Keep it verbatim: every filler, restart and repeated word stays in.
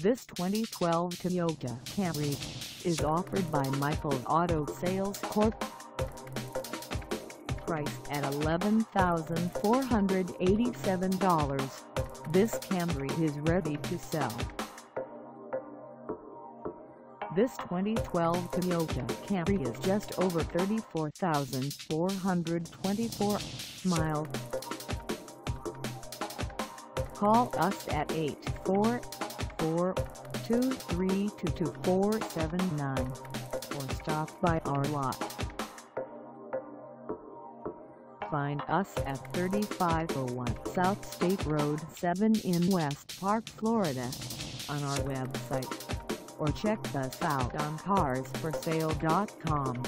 This twenty twelve Toyota Camry is offered by Michael's Auto Sales Corp. Priced at eleven thousand four hundred eighty-seven dollars, this Camry is ready to sell. This twenty twelve Toyota Camry is just over thirty-four thousand four hundred twenty-four miles. Call us at eight four four, two three two, two four seven nine or stop by our lot. Find us at thirty-five oh one South State Road seven in West Park, Florida on our website, or check us out on cars for sale dot com.